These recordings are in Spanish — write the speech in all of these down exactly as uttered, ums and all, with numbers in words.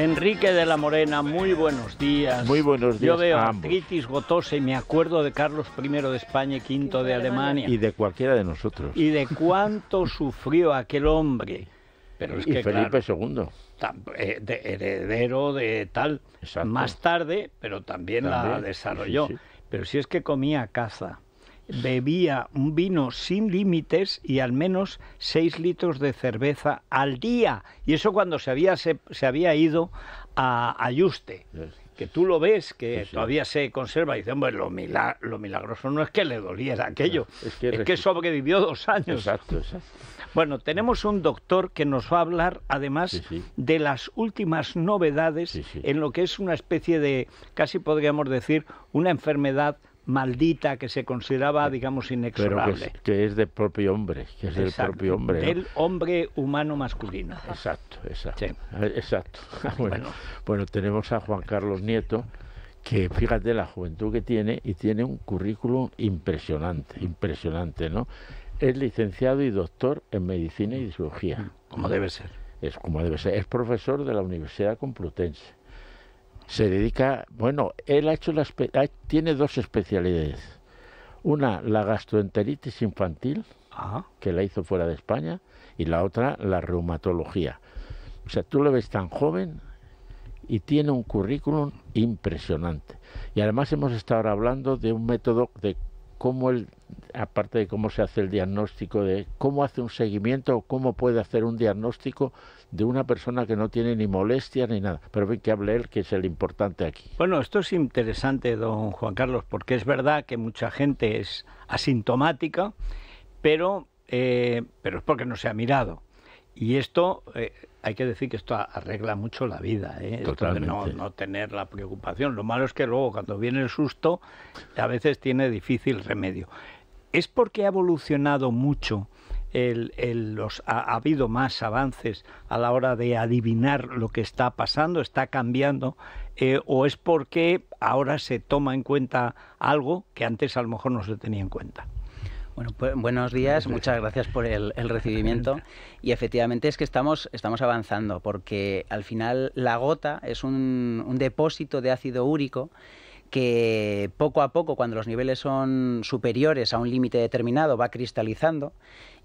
Enrique de la Morena, muy buenos días. Muy buenos días. Yo veo artritis gotosa y me acuerdo de Carlos primero de España y quinto de Alemania. Y de cualquiera de nosotros. Y de cuánto sufrió aquel hombre. Pero es que, y Felipe segundo. Claro, heredero de tal. Exacto. Más tarde, pero también, también la desarrolló. Sí, sí. Pero si es que comía caza, bebía un vino sin límites y al menos seis litros de cerveza al día. Y eso cuando se había, se, se había ido a, a Yuste, que tú lo ves, que sí, sí. todavía se conserva. Y dicen, bueno, lo, milag lo milagroso no es que le doliera aquello, no, es, que, es que sobrevivió dos años. Exacto, exacto. Bueno, tenemos un doctor que nos va a hablar, además, sí, sí. de las últimas novedades sí, sí. en lo que es una especie de, casi podríamos decir, una enfermedad maldita que se consideraba, digamos, inexorable. Pero que, es, que es del propio hombre, que es exacto, del propio hombre. ¿No? Del hombre humano masculino. Exacto, exacto. Sí. Exacto. Bueno, bueno. bueno, tenemos a Juan Carlos Nieto, que fíjate la juventud que tiene y tiene un currículum impresionante, impresionante, ¿no? Es licenciado y doctor en medicina y cirugía. Como debe ser. Es como debe ser. Es profesor de la Universidad Complutense. Se dedica, bueno, él ha hecho la, tiene dos especialidades. Una, la gastroenteritis infantil, Ajá. que la hizo fuera de España, y la otra, la reumatología. O sea, tú lo ves tan joven y tiene un currículum impresionante. Y además hemos estado ahora hablando de un método de cómo él, aparte de cómo se hace el diagnóstico, de cómo hace un seguimiento o cómo puede hacer un diagnóstico de una persona que no tiene ni molestias ni nada. Pero bien que hable él, que es el importante aquí. Bueno, esto es interesante, don Juan Carlos, porque es verdad que mucha gente es asintomática, pero, eh, pero es porque no se ha mirado. Y esto, eh, hay que decir que esto arregla mucho la vida, ¿eh? Totalmente. No, no tener la preocupación. Lo malo es que luego, cuando viene el susto, a veces tiene difícil remedio. Es porque ha evolucionado mucho, el, el, los, ha, ha habido más avances a la hora de adivinar lo que está pasando, está cambiando, eh, o es porque ahora se toma en cuenta algo que antes a lo mejor no se tenía en cuenta. Bueno, pues, buenos días, muchas gracias por el, el recibimiento. Y efectivamente es que estamos, estamos avanzando, porque al final la gota es un, un depósito de ácido úrico que poco a poco, cuando los niveles son superiores a un límite determinado, va cristalizando.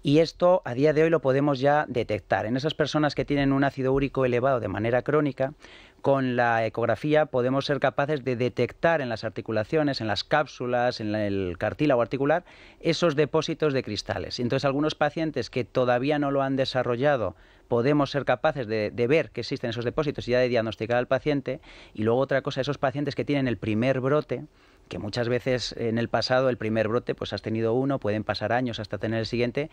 Y esto a día de hoy lo podemos ya detectar. En esas personas que tienen un ácido úrico elevado de manera crónica, con la ecografía podemos ser capaces de detectar en las articulaciones, en las cápsulas, en el cartílago articular, esos depósitos de cristales. Entonces, algunos pacientes que todavía no lo han desarrollado, podemos ser capaces de, de ver que existen esos depósitos y ya de diagnosticar al paciente. Y luego otra cosa, esos pacientes que tienen el primer brote, que muchas veces en el pasado el primer brote, pues has tenido uno, pueden pasar años hasta tener el siguiente,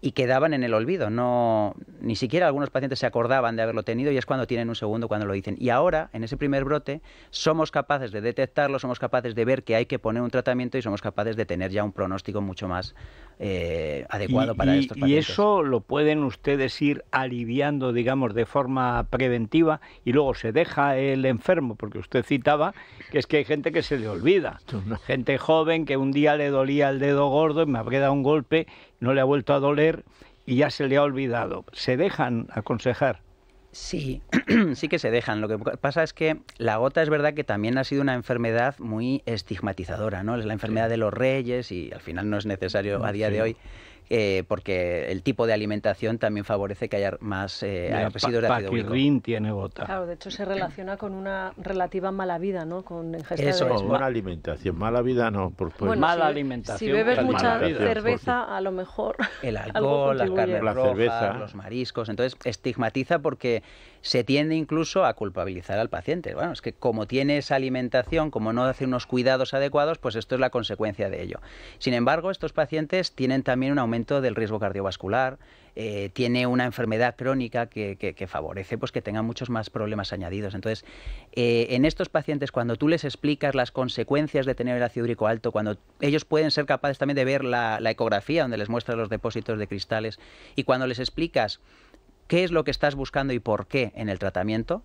y quedaban en el olvido. No, ni siquiera algunos pacientes se acordaban de haberlo tenido, y es cuando tienen un segundo cuando lo dicen. Y ahora, en ese primer brote, somos capaces de detectarlo, somos capaces de ver que hay que poner un tratamiento y somos capaces de tener ya un pronóstico mucho más eh, adecuado y, para y, estos pacientes. Y eso lo pueden ustedes ir aliviando, digamos, de forma preventiva, y luego se deja el enfermo, porque usted citaba que es que hay gente que se le olvida. Gente joven que un día le dolía el dedo gordo y me habré dado un golpe, no le ha vuelto a doler y ya se le ha olvidado. ¿Se dejan aconsejar? Sí, sí que se dejan. Lo que pasa es que la gota es verdad que también ha sido una enfermedad muy estigmatizadora, ¿no? Es la enfermedad sí. de los reyes y al final no es necesario a día sí. de hoy. Eh, porque el tipo de alimentación también favorece que haya más eh, Mira, residuos de ácido úrico. Paquirrín tiene gota. Claro, de hecho se relaciona con una relativa mala vida, ¿no? Con ingesta Eso de... es, buena alimentación, mala vida no. Por, pues, bueno, mala si, alimentación. Si bebes mucha cerveza, porque... a lo mejor... El alcohol, la carne la roja, cerveza. Los mariscos, entonces estigmatiza porque se tiende incluso a culpabilizar al paciente. Bueno, es que como tiene esa alimentación, como no hace unos cuidados adecuados, pues esto es la consecuencia de ello. Sin embargo, estos pacientes tienen también un aumento del riesgo cardiovascular, eh, tiene una enfermedad crónica que, que, que favorece pues, que tengan muchos más problemas añadidos. Entonces, eh, en estos pacientes, cuando tú les explicas las consecuencias de tener el ácido úrico alto, cuando ellos pueden ser capaces también de ver la, la ecografía, donde les muestras los depósitos de cristales, y cuando les explicas qué es lo que estás buscando y por qué en el tratamiento,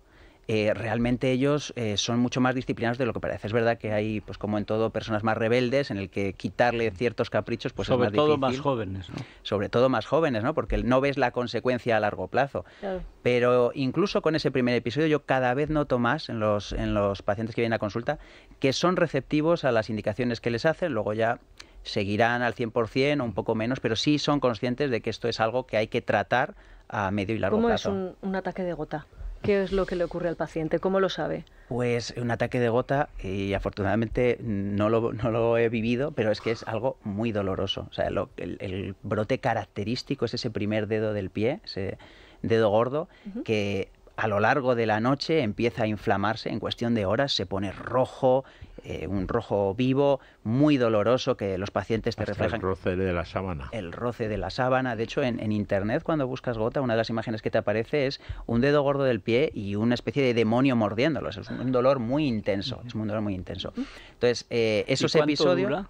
eh, realmente ellos eh, son mucho más disciplinados de lo que parece. Es verdad que hay, pues como en todo, personas más rebeldes en el que quitarle ciertos caprichos pues sobre es más todo difícil. Más jóvenes, ¿no? Sobre todo más jóvenes, ¿no? Porque no ves la consecuencia a largo plazo. Claro. Pero incluso con ese primer episodio yo cada vez noto más en los, en los pacientes que vienen a consulta que son receptivos a las indicaciones que les hacen, luego ya seguirán al cien por cien o un poco menos, pero sí son conscientes de que esto es algo que hay que tratar a medio y largo plazo. ¿Cómo es un, un ataque de gota? ¿Qué es lo que le ocurre al paciente? ¿Cómo lo sabe? Pues un ataque de gota, y afortunadamente no lo, no lo he vivido, pero es que es algo muy doloroso. O sea, lo, el, el brote característico es ese primer dedo del pie, ese dedo gordo, uh-huh. que a lo largo de la noche empieza a inflamarse, en cuestión de horas se pone rojo, eh, un rojo vivo, muy doloroso, que los pacientes te reflejan. El roce de la sábana. El roce de la sábana. De hecho, en, en internet, cuando buscas gota, una de las imágenes que te aparece es un dedo gordo del pie y una especie de demonio mordiéndolo. Es un dolor muy intenso, es un dolor muy intenso. Entonces, eh, esos episodios... ¿Dura?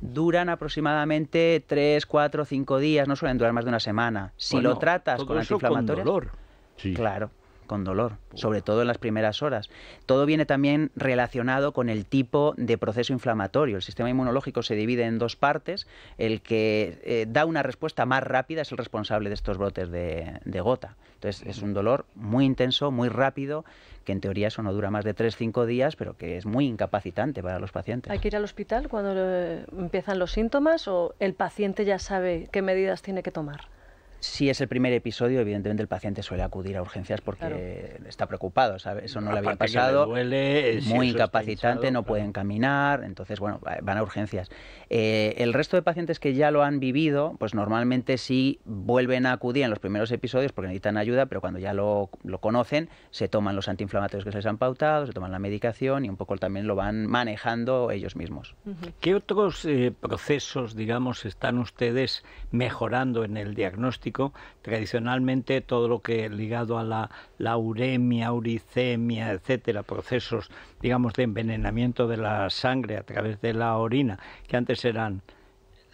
Duran aproximadamente tres, cuatro, cinco días, no suelen durar más de una semana. Si bueno, lo tratas con antiinflamatorios... Con dolor. Sí. Claro. Con dolor, sobre todo en las primeras horas. Todo viene también relacionado con el tipo de proceso inflamatorio. El sistema inmunológico se divide en dos partes. El que eh, da una respuesta más rápida es el responsable de estos brotes de, de gota. Entonces es un dolor muy intenso, muy rápido, que en teoría eso no dura más de tres a cinco días, pero que es muy incapacitante para los pacientes. ¿Hay que ir al hospital cuando eh, empiezan los síntomas o el paciente ya sabe qué medidas tiene que tomar? Si es el primer episodio, evidentemente el paciente suele acudir a urgencias porque claro. está preocupado, ¿sabes? Eso no aparte le había pasado, que le duele, muy si incapacitante, hinchado, no claro. pueden caminar, entonces, bueno, van a urgencias. Eh, el resto de pacientes que ya lo han vivido, pues normalmente sí vuelven a acudir en los primeros episodios porque necesitan ayuda, pero cuando ya lo, lo conocen, se toman los antiinflamatorios que se les han pautado, se toman la medicación y un poco también lo van manejando ellos mismos. ¿Qué otros eh, procesos, digamos, están ustedes mejorando en el diagnóstico? Tradicionalmente todo lo que es ligado a la, la uremia, uricemia, etcétera, procesos, digamos, de envenenamiento de la sangre a través de la orina, que antes eran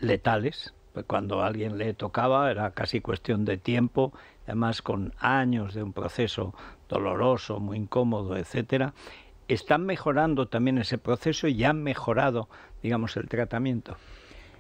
letales, pues cuando a alguien le tocaba era casi cuestión de tiempo, además con años de un proceso doloroso, muy incómodo, etcétera. ¿Están mejorando también ese proceso y han mejorado, digamos, el tratamiento?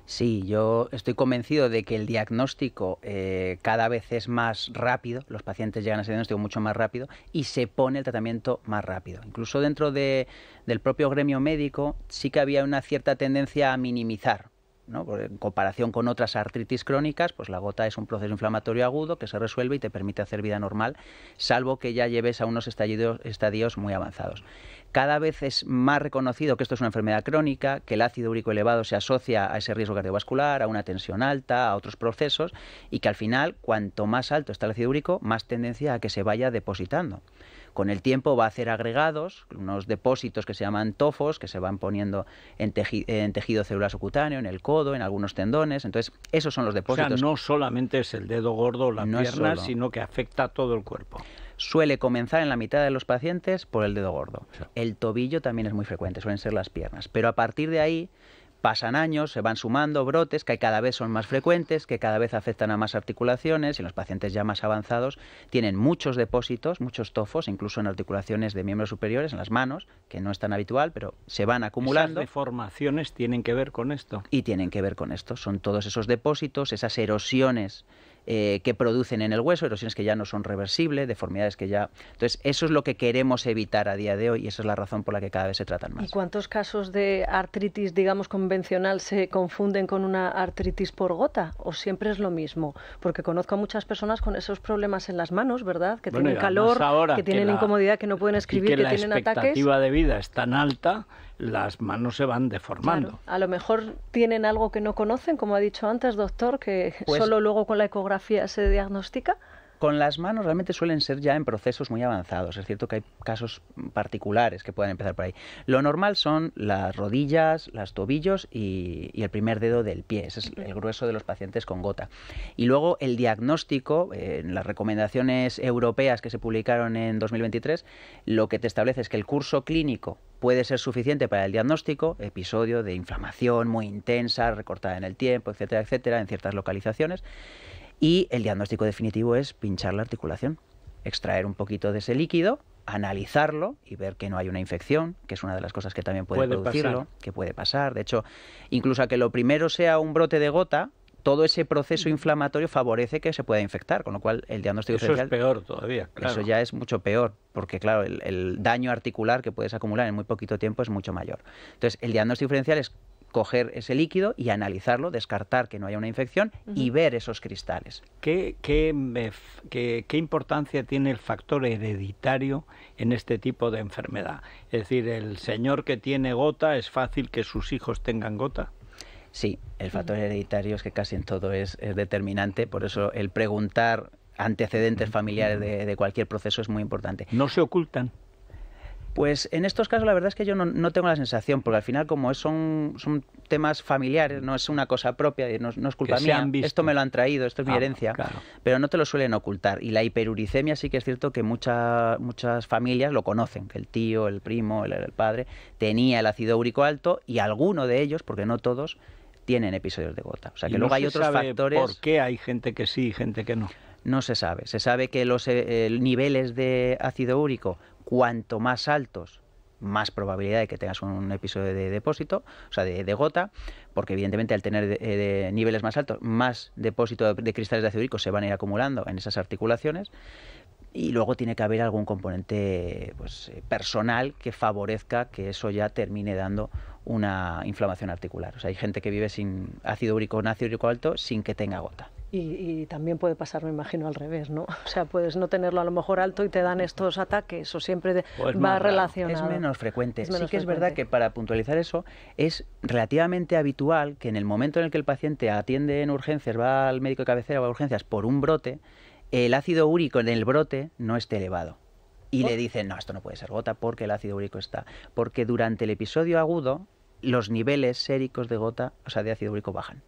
Sí, yo estoy convencido de que el diagnóstico eh, cada vez es más rápido, los pacientes llegan a ese diagnóstico mucho más rápido y se pone el tratamiento más rápido. Incluso dentro de, del propio gremio médico sí que había una cierta tendencia a minimizar, ¿no? Porque en comparación con otras artritis crónicas, pues la gota es un proceso inflamatorio agudo que se resuelve y te permite hacer vida normal, salvo que ya lleves a unos estadios, estadios muy avanzados. Cada vez es más reconocido que esto es una enfermedad crónica, que el ácido úrico elevado se asocia a ese riesgo cardiovascular, a una tensión alta, a otros procesos, y que al final, cuanto más alto está el ácido úrico, más tendencia a que se vaya depositando. Con el tiempo va a hacer agregados, unos depósitos que se llaman tofos, que se van poniendo en, teji en tejido celular subcutáneo, en el codo, en algunos tendones. Entonces, esos son los depósitos. O sea, no solamente es el dedo gordo o la no pierna, sino que afecta a todo el cuerpo. Suele comenzar en la mitad de los pacientes por el dedo gordo. Sí. El tobillo también es muy frecuente, suelen ser las piernas. Pero a partir de ahí pasan años, se van sumando brotes que cada vez son más frecuentes, que cada vez afectan a más articulaciones y los pacientes ya más avanzados tienen muchos depósitos, muchos tofos, incluso en articulaciones de miembros superiores, en las manos, que no es tan habitual, pero se van acumulando. ¿Esas deformaciones tienen que ver con esto? Y tienen que ver con esto. Son todos esos depósitos, esas erosiones Eh, que producen en el hueso, erosiones que ya no son reversibles, deformidades que ya... Entonces, eso es lo que queremos evitar a día de hoy y esa es la razón por la que cada vez se tratan más. ¿Y cuántos casos de artritis, digamos, convencional se confunden con una artritis por gota? ¿O siempre es lo mismo? Porque conozco a muchas personas con esos problemas en las manos, ¿verdad? Que bueno, tienen calor, que tienen que la, incomodidad, que no pueden escribir, que, que tienen ataques. La expectativa de vida es tan alta, las manos se van deformando. Claro, a lo mejor tienen algo que no conocen, como ha dicho antes, doctor, que pues, solo luego con la ecografía se diagnostica. Con las manos realmente suelen ser ya en procesos muy avanzados. Es cierto que hay casos particulares que pueden empezar por ahí. Lo normal son las rodillas, los tobillos y, y el primer dedo del pie. Ese es el grueso de los pacientes con gota. Y luego el diagnóstico, eh, en las recomendaciones europeas que se publicaron en dos mil veintitrés, lo que te establece es que el curso clínico puede ser suficiente para el diagnóstico, episodio de inflamación muy intensa, recortada en el tiempo, etcétera, etcétera, en ciertas localizaciones. Y el diagnóstico definitivo es pinchar la articulación, extraer un poquito de ese líquido, analizarlo y ver que no hay una infección, que es una de las cosas que también puede, puede producirlo, pasar. que puede pasar. De hecho, incluso a que lo primero sea un brote de gota, todo ese proceso inflamatorio favorece que se pueda infectar, con lo cual el diagnóstico eso diferencial... Eso es peor todavía, claro. Eso ya es mucho peor, porque claro, el, el daño articular que puedes acumular en muy poquito tiempo es mucho mayor. Entonces, el diagnóstico diferencial es coger ese líquido y analizarlo, descartar que no haya una infección uh-huh. y ver esos cristales. ¿Qué, qué, qué, qué importancia tiene el factor hereditario en este tipo de enfermedad? Es decir, ¿el señor que tiene gota es fácil que sus hijos tengan gota? Sí, el factor uh-huh. hereditario es que casi en todo es, es determinante, por eso el preguntar antecedentes familiares de, de cualquier proceso es muy importante. ¿No se ocultan? Pues en estos casos la verdad es que yo no, no tengo la sensación, porque al final como es, son, son temas familiares, no es una cosa propia, no, no es culpa mía, esto me lo han traído, esto es ah, mi herencia, claro. pero no te lo suelen ocultar. Y la hiperuricemia sí que es cierto que mucha, muchas familias lo conocen, que el tío, el primo, el, el padre tenía el ácido úrico alto y alguno de ellos, porque no todos, tienen episodios de gota. O sea que luego hay otros factores... ¿Por qué hay gente que sí y gente que no? No se sabe. Se sabe que los eh, niveles de ácido úrico, cuanto más altos, más probabilidad de que tengas un episodio de depósito, o sea, de, de gota, porque evidentemente al tener de, de niveles más altos, más depósito de, de cristales de ácido úrico se van a ir acumulando en esas articulaciones. Y luego tiene que haber algún componente pues, personal que favorezca que eso ya termine dando una inflamación articular. O sea, hay gente que vive sin ácido úrico, un ácido úrico alto, sin que tenga gota. Y, y también puede pasar, me imagino, al revés, ¿no? O sea, puedes no tenerlo a lo mejor alto y te dan estos ataques, o siempre pues va relacionado. Es menos frecuente. Es menos sí que frecuente. Es verdad que, para puntualizar eso, es relativamente habitual que en el momento en el que el paciente atiende en urgencias, va al médico de cabecera, va a urgencias por un brote, el ácido úrico en el brote no esté elevado. Y oh. le dicen, no, esto no puede ser gota porque el ácido úrico está. Porque durante el episodio agudo, los niveles séricos de gota, o sea, de ácido úrico bajan.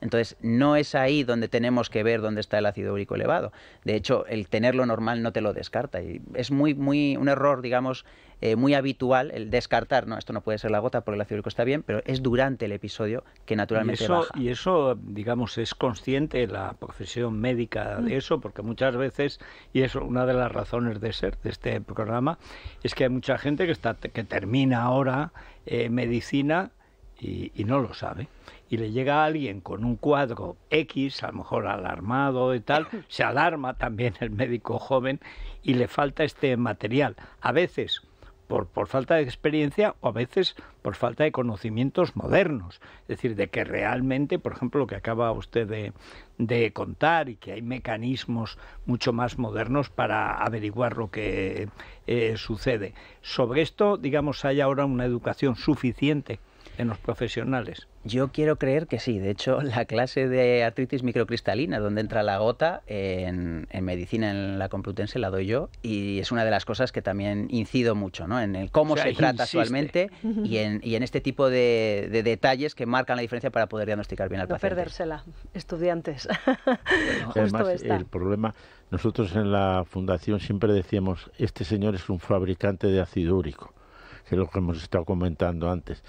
Entonces, no es ahí donde tenemos que ver dónde está el ácido úrico elevado. De hecho, el tenerlo normal no te lo descarta. Y es muy, muy, un error, digamos, eh, muy habitual el descartar, no, esto no puede ser la gota porque el ácido úrico está bien, pero es durante el episodio que naturalmente y eso, baja. Y eso, digamos, es consciente la profesión médica de eso, porque muchas veces, y es una de las razones de ser de este programa, es que hay mucha gente que, está, que termina ahora eh, medicina y, y no lo sabe. Y le llega a alguien con un cuadro X, a lo mejor alarmado y tal, se alarma también el médico joven y le falta este material. A veces por, por falta de experiencia o a veces por falta de conocimientos modernos. Es decir, de que realmente, por ejemplo, lo que acaba usted de, de contar y que hay mecanismos mucho más modernos para averiguar lo que eh, sucede. Sobre esto, digamos, hay ahora una educación suficiente en los profesionales. Yo quiero creer que sí. De hecho, la clase de artritis microcristalina, donde entra la gota, en, en medicina en la Complutense la doy yo, y es una de las cosas que también incido mucho, ¿no? En el cómo o sea, se trata insiste. actualmente y en, y en este tipo de, de detalles que marcan la diferencia para poder diagnosticar bien al no paciente. No perdérsela, estudiantes. Bueno, además, está. el problema, nosotros en la fundación siempre decíamos, este señor es un fabricante de ácido úrico, que es lo que hemos estado comentando antes.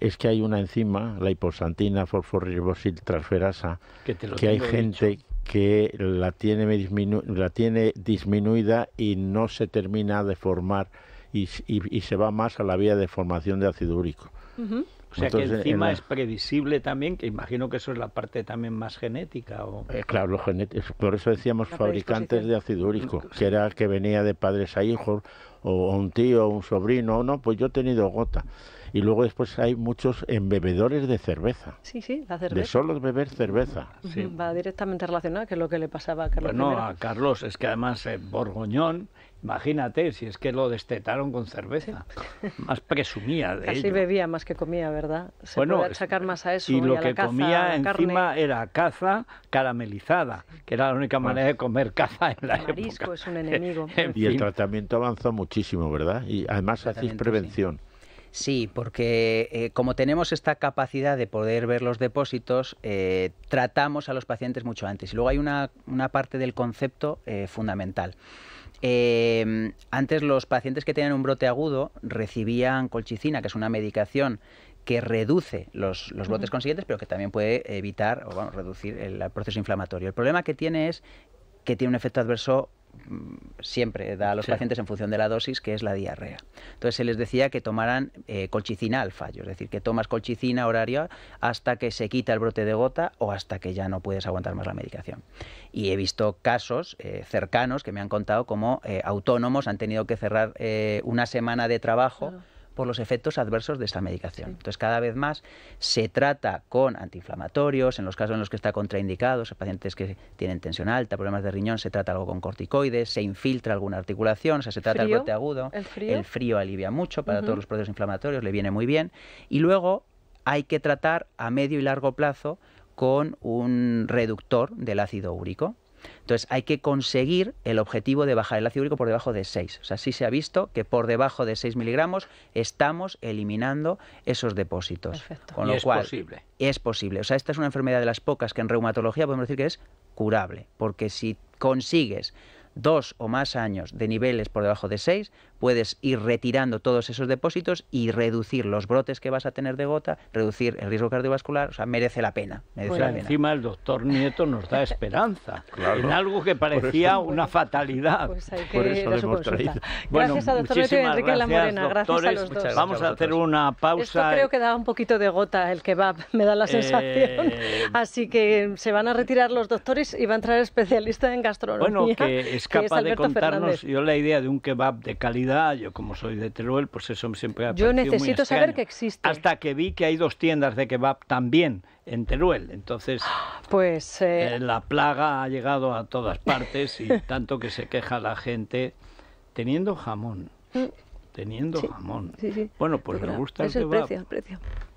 Es que hay una enzima, la hipoxantina fosforriboxiltransferasa, que, que hay gente dicho. que la tiene, disminu la tiene disminuida y no se termina de formar y, y, y se va más a la vía de formación de ácido úrico. Uh-huh. O sea, Entonces, que encima en la... es previsible también, que imagino que eso es la parte también más genética. O... Eh, claro, lo genet... por eso decíamos la fabricantes de ácido úrico, que era que venía de padres a hijos, o un tío, o un sobrino, o no, pues yo he tenido gota. Y luego después hay muchos embebedores de cerveza. Sí, sí, la cerveza. De solo beber cerveza. Sí. Va directamente relacionado, que es lo que le pasaba a Carlos. Bueno, primero. a Carlos, es que además eh, Borgoñón, imagínate, si es que lo destetaron con cerveza. Sí. Más presumía de Casi ello. Casi bebía más que comía, ¿verdad? Se bueno, puede achacar más a eso. Y lo y a que la caza, comía encima carne. era caza caramelizada, que era la única bueno. manera de comer caza en la el marisco época. es un enemigo. En y fin. el tratamiento avanzó muchísimo, ¿verdad? Y además hacéis prevención. Sí. Sí, porque eh, como tenemos esta capacidad de poder ver los depósitos, eh, tratamos a los pacientes mucho antes. Y luego hay una, una parte del concepto eh, fundamental. Eh, antes los pacientes que tenían un brote agudo recibían colchicina, que es una medicación que reduce los, los brotes consiguientes, pero que también puede evitar o bueno, reducir el, el proceso inflamatorio. El problema que tiene es que tiene un efecto adverso siempre da a los sí. pacientes en función de la dosis, que es la diarrea. Entonces se les decía que tomaran eh, colchicina al fallo, es decir, que tomas colchicina horaria hasta que se quita el brote de gota o hasta que ya no puedes aguantar más la medicación. Y he visto casos eh, cercanos que me han contado como eh, autónomos han tenido que cerrar eh, una semana de trabajo claro. por los efectos adversos de esta medicación. Sí. Entonces, cada vez más se trata con antiinflamatorios, en los casos en los que está contraindicado, en pacientes que tienen tensión alta, problemas de riñón, se trata algo con corticoides, se infiltra alguna articulación, o sea, se trata ¿Frío? el brote agudo. ¿El frío? El frío alivia mucho para uh-huh. todos los procesos inflamatorios, le viene muy bien. Y luego hay que tratar a medio y largo plazo con un reductor del ácido úrico. Entonces, hay que conseguir el objetivo de bajar el ácido úrico por debajo de seis. O sea, sí se ha visto que por debajo de seis miligramos estamos eliminando esos depósitos. Perfecto. Con lo cual, es posible. Es posible. O sea, esta es una enfermedad de las pocas que en reumatología podemos decir que es curable. Porque si consigues dos o más años de niveles por debajo de seis, puedes ir retirando todos esos depósitos y reducir los brotes que vas a tener de gota, reducir el riesgo cardiovascular, o sea, merece la pena. Merece bueno, la pena. Encima el doctor Nieto nos da esperanza claro. en algo que parecía eso, una bueno, fatalidad. Pues hay que por eso lo hemos traído. Bueno, gracias al doctor Enrique de la Morena, gracias a los dos. Vamos a hacer una pausa. Esto creo que da un poquito de gota el kebab, me da la sensación. Eh... Así que se van a retirar los doctores y va a entrar especialista en gastronomía. Bueno, que es capaz es de contarnos Fernández. Yo la idea de un kebab de calidad, yo como soy de Teruel, pues eso me siempre ha parecido muy escaño. Yo necesito saber que existe. Hasta que vi que hay dos tiendas de kebab también en Teruel, entonces pues, eh... Eh, la plaga ha llegado a todas partes y tanto que se queja la gente teniendo jamón, teniendo sí, jamón. Sí, sí. Bueno, pues me gusta el kebab. Es el precio, el precio.